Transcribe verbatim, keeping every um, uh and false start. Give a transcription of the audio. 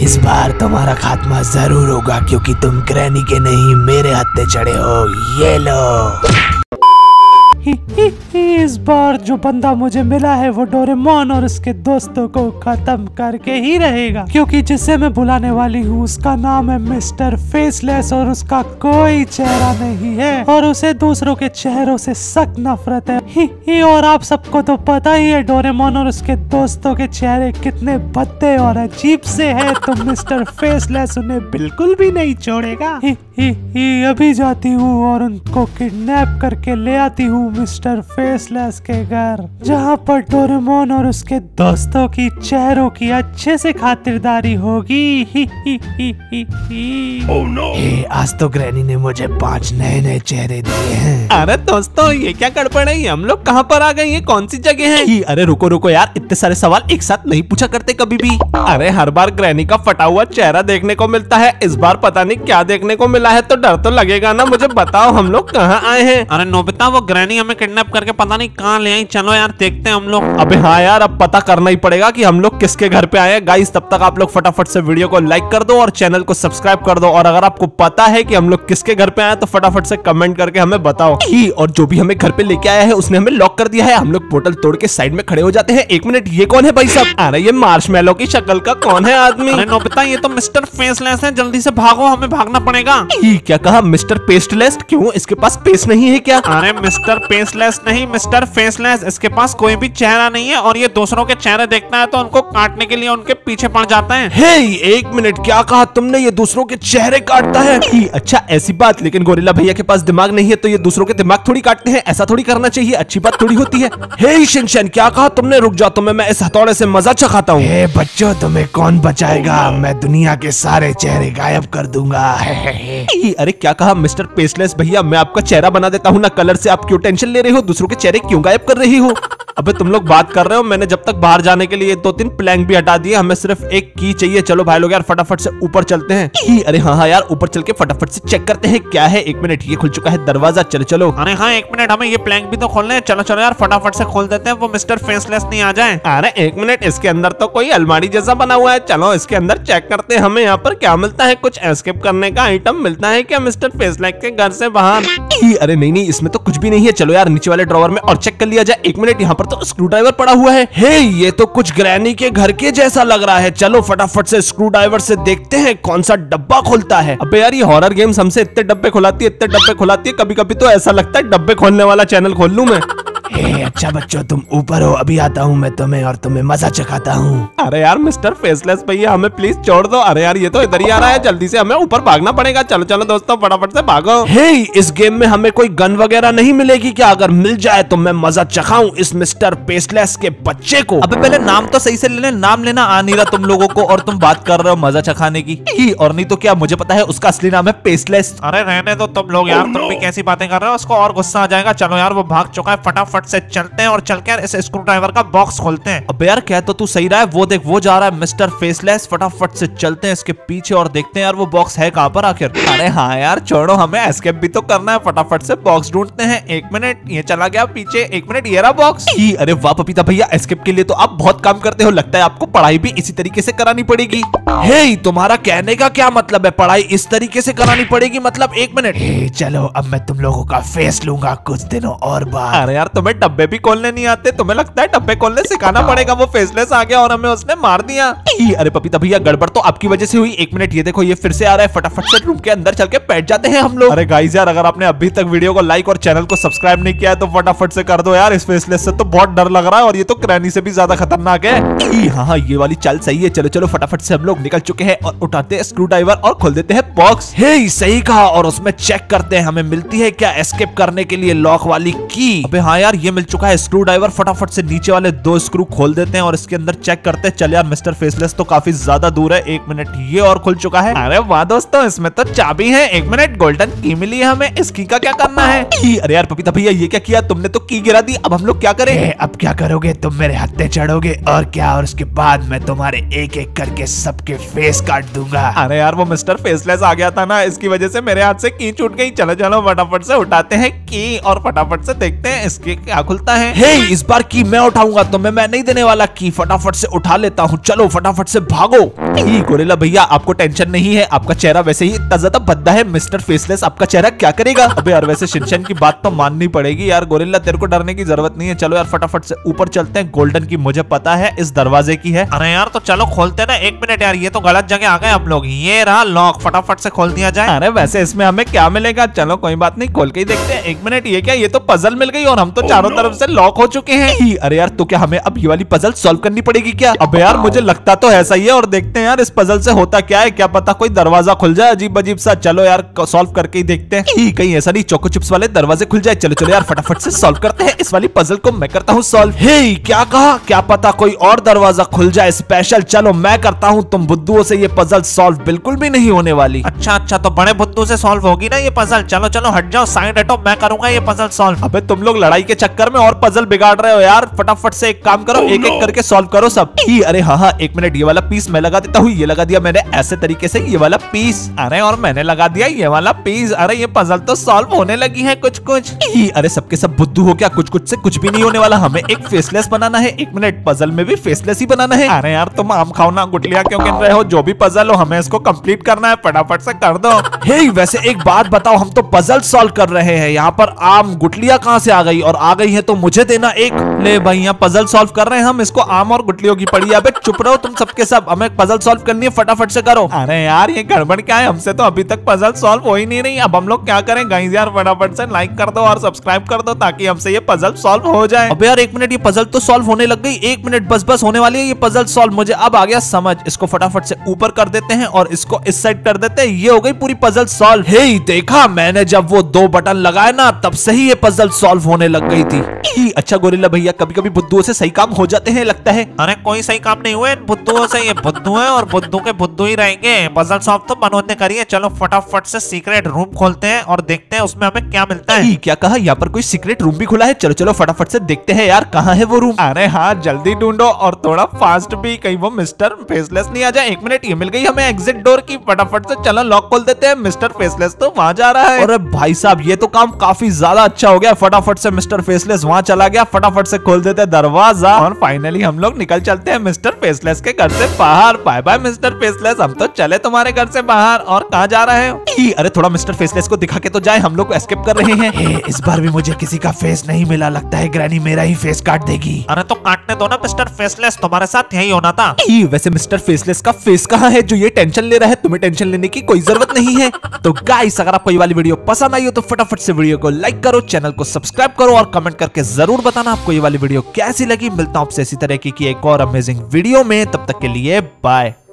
इस बार तुम्हारा खात्मा जरूर होगा क्योंकि तुम ग्रैनी के नहीं मेरे हत्थे चढ़े हो। ये लो। ही ही ही, इस बार जो बंदा मुझे मिला है वो डोरेमोन और उसके दोस्तों को खत्म करके ही रहेगा, क्योंकि जिसे मैं बुलाने वाली हूँ उसका नाम है मिस्टर फेसलेस और उसका कोई चेहरा नहीं है और उसे दूसरों के चेहरों से सख्त नफरत है। ही ही, और आप सबको तो पता ही है डोरेमोन और उसके दोस्तों के चेहरे कितने भद्दे और अजीब से है, तो मिस्टर फेसलेस उन्हें बिल्कुल भी नहीं छोड़ेगा। ही ही ही, अभी जाती हूँ और उनको किडनैप करके ले आती हूँ मिस्टर फेसलेस के घर, जहाँ पर डोरेमोन और उसके दोस्तों की चेहरों की अच्छे से खातिरदारी होगी। ही ही ही ही ही। oh no. ए, आज तो ग्रैनी ने मुझे पांच नए नए चेहरे दिए हैं। अरे दोस्तों, ये क्या गड़बड़ है, हम लोग कहाँ पर आ गए, ये कौन सी जगह है? ही, अरे रुको रुको यार, इतने सारे सवाल एक साथ नहीं पूछा करते कभी भी। अरे हर बार ग्रैनी का फटा हुआ चेहरा देखने को मिलता है, इस बार पता नहीं क्या देखने को मिला है, तो डर तो लगेगा ना। मुझे बताओ हम लोग कहाँ आए हैं? अरे नोबिता, वो ग्रैनी हमें किडनैप करके पता नहीं कहाँ ले आई, चलो यार देखते हैं हम लोग। अबे हाँ यार, अब पता करना ही पड़ेगा कि हम लोग किसके घर पे आए हैं। गाइस, तब तक आप लोग फटाफट से वीडियो को लाइक कर दो और चैनल को सब्सक्राइब कर दो, और अगर आपको पता है कि हम लोग किसके घर पे आए तो फटाफट से कमेंट करके हमें बताओ। और जो भी हमें घर पे लेके आया है उसने हमें लॉक कर दिया है। हम लोग पोर्टल तोड़ के साइड में खड़े हो जाते हैं। एक मिनट, ये कौन है भाई साहब? अरे ये मार्शमेलो की शक्ल का कौन है आदमी? अरे नोबिता, ये तो मिस्टर फेसलेस है, जल्दी से भागो, हमें भागना पड़ेगा। क्या कहा, मिस्टर पेस्टलेस? क्यों, इसके पास पेस्ट नहीं है क्या? अरे मिस्टर पेस्टलेस नहीं, मिस्टर फेसलेस, इसके पास कोई भी चेहरा नहीं है और ये दूसरों के चेहरे देखता है तो उनको काटने के लिए उनके पीछे पड़ जाता है। हे, एक मिनट, क्या कहा तुमने, ये दूसरों के चेहरे काटता है? अच्छा ऐसी बात, लेकिन गोरिल्ला भैया के पास दिमाग नहीं है तो ये दूसरों के दिमाग थोड़ी काटते हैं, ऐसा थोड़ी करना चाहिए, अच्छी बात थोड़ी होती है। हे शिनचैन, क्या कहा तुमने, रुक जाओ, तुम्हें मैं इस हथौड़े से मजा चखाता हूँ। हे बच्चों, तुम्हें कौन बचाएगा, मैं दुनिया के सारे चेहरे गायब कर दूंगा। अरे क्या कहा मिस्टर पेस्टलेस भैया, मैं आपका चेहरा बना देता हूँ ना कलर से, आप क्यों टेंशन ले रहे हो, दूसरों के चेहरे क्यों गायब कर रही हो? अबे तुम लोग बात कर रहे हो, मैंने जब तक बाहर जाने के लिए दो तीन प्लैंक भी हटा दिए, हमें सिर्फ एक की चाहिए। चलो भाई लोग यार, फटाफट से ऊपर चलते हैं। अरे हाँ हाँ यार, ऊपर चल के फटाफट से चेक करते हैं क्या है। एक मिनट, ये खुल चुका है दरवाजा, चलो चलो। अरे हाँ, एक मिनट, हमें ये प्लैंक भी तो खोलना है, चलो चलो यार फटाफट से खोल देते हैं, वो मिस्टर फेसलेस नहीं आ जाए। अरे एक मिनट, इसके अंदर तो कोई अलमारी जैसा बना हुआ है, चलो इसके अंदर चेक करते हैं हमें यहाँ पर क्या मिलता है। कुछ एस्केप करने का आइटम मिलता है क्या मिस्टर फेसलेस के घर से बाहर? अरे नहीं नहीं, इसमें तो कुछ भी नहीं है, चलो यार नीचे वाले ड्रॉवर में और चेक कर लिया जाए। एक मिनट, यहाँ पर तो स्क्रू ड्राइवर पड़ा हुआ है। हे, ये तो कुछ ग्रैनी के घर के जैसा लग रहा है, चलो फटाफट से स्क्रू ड्राइवर से देखते हैं कौन सा डब्बा खुलता है। अबे यार, ये हॉरर गेम्स हमसे इतने डब्बे खुलाती है, इतने डब्बे खुलाती है, कभी कभी तो ऐसा लगता है डब्बे खोलने वाला चैनल खोल लूं मैं। हे, अच्छा बच्चों, तुम ऊपर हो, अभी आता हूँ मैं तुम्हें और तुम्हें मजा चखाता हूँ। अरे यार मिस्टर फेसलेस भैया, हमें प्लीज छोड़ दो। अरे यार, ये तो इधर ही आ रहा है, जल्दी से हमें ऊपर भागना पड़ेगा, चलो चलो दोस्तों फटाफट से भागो। हे, इस गेम में हमें कोई गन वगैरह नहीं मिलेगी क्या? अगर मिल जाए तो मैं मजा चखाऊं इस मिस्टर फेसलेस के बच्चे को। अब पहले नाम तो सही से लेने, नाम लेना आ नहीं रहा तुम लोगों को और तुम बात कर रहे हो मजा चखाने की। और नहीं तो क्या, मुझे पता है उसका असली नाम है फेसलेस। अरे रहने दो तुम लोग यार, तुम भी कैसी बातें कर रहे हो, उसको और गुस्सा आ जाएगा। चलो यार, वो भाग चुका है, फटाफट से चलते हैं और चल के इस स्क्रू ड्राइवर का बॉक्स खोलते हैं। अब यार क्या तो तू सही रहा है, वो देख वो जा रहा है मिस्टर फेसलेस, फटाफट से चलते हैं इसके पीछे और देखते हैं यार वो बॉक्स है कहाँ पर आखिर। अरे हाँ यार छोड़ो, हमें एस्केप भी तो करना है, फटाफट से बॉक्स ढूंढते हैं। एक मिनट, ये चला गया पीछे, एक मिनट, ये रहा बॉक्स। अरे वाह पपीता भैया, एस्केप के लिए तो आप बहुत काम करते हो, लगता है आपको पढ़ाई भी इसी तरीके से करानी पड़ेगी। हे, तुम्हारा कहने का क्या मतलब है, पढ़ाई इस तरीके से करानी पड़ेगी मतलब? एक मिनट, चलो अब मैं तुम लोगों का फेस लूंगा कुछ दिनों और बाद। अरे यार, तुम्हें डब्बे भी खोलने नहीं आते, तुम्हें लगता है डब्बे खोलने सिखाना पड़ेगा। वो फेसलेस आ गया और हमें उसने मार दिया। अरे पपीता भैया, गड़बड़ तो आपकी वजह से हुई। एक मिनट, ये देखो ये फिर से आ रहा है, फटाफट से रूम के अंदर चल के बैठ जाते हैं हम लोग। अरे गाइस यार, अगर आपने अभी तक वीडियो को लाइक और चैनल को सब्सक्राइब नहीं किया है तो फटाफट से कर दो यार, इस फेसलेस से तो बहुत डर लग रहा है और ये तो ग्रैनी से भी ज्यादा खतरनाक है। हाँ हाँ, ये वाली चाल सही है, चलो चलो फटाफट से हम लोग निकल चुके हैं और उठाते हैं स्क्रू ड्राइवर और खोल देते हैं बॉक्स। हे, सही कहा, और उसमें चेक करते हैं हमें मिलती है क्या एस्केप करने के लिए लॉक वाली की। हाँ यार, ये मिल चुका है स्क्रू ड्राइवर, फटाफट से नीचे वाले दो स्क्रू खोल देते हैं और इसके अंदर चेक करते हैं। चल यार, मिस्टर फेसलेस तो काफी ज्यादा दूर है। एक मिनट, ये और खुल चुका है। अरे वाह दोस्तों, इसमें तो चाबी है। एक मिनट, गोल्डन की मिली है हमें, इस की का क्या करना है? अरे यार पपीता भैया, ये क्या किया तुमने, तो की गिरा दी, अब हम लोग क्या करें? अब क्या करोगे तुम, मेरे हत्थे चढ़ोगे और क्या, और उसके बाद मैं तुम्हारे एक एक करके सबके फेस काट दूंगा। अरे यार, वो मिस्टर फेसलेस आ गया था ना, इसकी वजह से मेरे हाथ से की छूट गई। चलो चलो फटाफट से उठाते हैं की और फटाफट से देखते हैं इसके क्या खुलता है? hey, इस बार की मैं उठाऊंगा तो मैं, मैं नहीं देने वाला की, फटाफट से उठा लेता हूँ, चलो फटाफट से भागो। गोरिल्ला भैया आपको टेंशन नहीं है, आपका चेहरा वैसे ही इतना ज्यादा भद्दा है, मिस्टर फेसलेस आपका चेहरा क्या करेगा। अबे यार वैसे शिनचैन की बात तो माननी पड़ेगी यार, गोरिल्ला तेरे को डरने की जरूरत नहीं है, चलो यार फटाफट से ऊपर चलते हैं। गोल्डन की मुझे पता है इस दरवाजे की है। अरे यार तो चलो खोलते ना, एक मिनट यार ये तो गलत जगह आ गए हम लोग, ये रहा लॉक, फटाफट से खोल दिया जाए। अरे वैसे इसमें हमें क्या मिलेगा, चलो कोई बात नहीं खोल के ही देखते हैं। एक मिनट ये क्या, ये तो पजल मिल गई और हम तो चारों तरफ से लॉक हो चुके हैं। अरे यार तो क्या हमें अब ये वाली पजल सॉल्व करनी पड़ेगी क्या? अबे यार मुझे लगता तो ऐसा ही है, और देखते हैं यार इस पजल से होता क्या है, क्या पता कोई दरवाजा खुल जाए अजीब अजीब सा। चलो यार सॉल्व करके ही देखते हैं, कहीं ऐसा नहीं चोको चिप्स वाले दरवाजे खुल जाए। चलो चलो यार फटाफट से सॉल्व करते हैं इस वाली पजल को, मैं करता हूँ सॉल्व। हे क्या कहा, क्या पता कोई और दरवाजा खुल जाए स्पेशल, चलो मैं करता हूँ, तुम बुद्धुओं से ये पजल सॉल्व बिल्कुल भी नहीं होने वाली। अच्छा अच्छा तो बड़े बुद्धू से सॉल्व होगी ना ये पजल, चलो चलो हट जाओ, साइड हटो, मैं करूंगा ये पजल सॉल्व। अबे तुम लोग लड़ाई के चक्कर में और पजल बिगाड़ रहे हो यार, फटाफट से एक काम करो, एक एक करके सॉल्व करो सब। अरे हाँ हाँ एक मिनट, ये वाला पीस मैं लगा देता हूँ, ये लगा दिया मैंने ऐसे तरीके से, ये वाला पीस, अरे और मैंने लगा दिया ये वाला पीस। अरे ये पजल तो सॉल्व होने लगी है कुछ कुछ। अरे सबके सब बुद्धू हो क्या, कुछ कुछ से कुछ भी नहीं होने वाला, हमें एक फेसलेस बनाना है। एक मिनट पजल में भी फेसलेस ही बनाना है। अरे यार तुम आम खाओ ना, गुटलिया क्यों गिन रहे हो, जो भी पजल हो हमें इसको कंप्लीट करना है, फटाफट से कर दो। हे वैसे एक बात बताओ, हम तो पजल सॉल्व कर रहे हैं, यहाँ पर आम गुटलिया कहाँ से आ गई, और आ गई है तो मुझे देना एक। ले भाई यहाँ पजल सॉल्व कर रहे हैं हम, इसको आम और गुटलियों की पड़ी है। अबे चुप रहो तुम सबके सब, हमें पजल सॉल्व करनी है, फटाफट से करो। अरे यार ये गड़बड़ क्या है, हमसे तो अभी तक पजल सॉल्व हो ही नहीं रही, अब हम लोग क्या करें गाइस। यार फटाफट से लाइक कर दो और सब्सक्राइब कर दो ताकि हमसे ये पजल सॉल्व हो जाए। अब यार एक मिनट, ये पजल तो सॉल्व होने लग गई, एक मिनट बस बस होने वाली है ये पजल सॉल्व, मुझे अब आ गया समझ। इसको फटाफट से ऊपर कर देते हैं और इसको इस साइड कर देते हैं, ये हो गई पूरी पजल सॉल्व। हे देखा, मैंने जब वो दो बटन लगाए ना तब सही ये पजल सॉल्व होने लग गई थी। अच्छा गोरिल्ला भैया कभी कभी बुद्धुओं से सही काम हो जाते हैं लगता है। अरे कोई सही काम नहीं हुए बुद्धुओं से, ये बुद्धू है और बुद्धू के बुद्धू ही रहेंगे, पजल सॉल्व तो बनोते करिए। चलो फटाफट से सीक्रेट रूम खोलते हैं और देखते हैं उसमें हमें क्या मिलता है। क्या कहा, यहाँ पर कोई सीक्रेट रूम भी खुला है, चलो चलो फटाफट से देखते हैं यार कहाँ है वो रूम। अरे हाँ जल्दी ढूंढो और थोड़ा फास्ट भी, कहीं वो मिस्टर फेसलेस नहीं आ जाए। एक मिनट, ये मिल गई हमें एग्जिट डोर की, फटाफट से चलो लॉक खोल देते हैं, मिस्टर फेसलेस तो वहाँ जा रहा है। और भाई साहब ये तो काम काफी ज्यादा अच्छा हो गया, फटाफट से मिस्टर फेसलेस वहाँ चला गया, फटाफट से खोल देते हैं दरवाजा और फाइनली हम लोग निकल चलते हैं मिस्टर फेसलेस के घर से बाहर। बाय बाय मिस्टर फेसलेस, हम तो चले तुम्हारे घर से बाहर, और कहाँ जा रहे हो? अरे थोड़ा मिस्टर फेसलेस को दिखा के तो जाए, हम लोग एस्केप कर रहे हैं। इस बार भी मुझे किसी का फेस नहीं मिला, लगता है ग्रैनी मेरा ही फेस काट देगी। अरे तो काटने दो ना मिस्टर फेसलेस, तुम्हारे साथ यही होना था। वैसे मिस्टर फेसलेस का फेस कहाँ है जो ये टेंशन ले रहा है, तुम्हें टेंशन लेने की कोई जरूरत नहीं है। तो गाइस अगर आपको ये वाली वीडियो पसंद आई हो तो फटाफट से वीडियो को लाइक करो, चैनल को सब्सक्राइब करो और कमेंट करके जरूर बताना आपको ये वाली वीडियो कैसी लगी। मिलता हूँ आपसे इसी तरह की एक और अमेजिंग वीडियो में, तब तक के लिए बाय।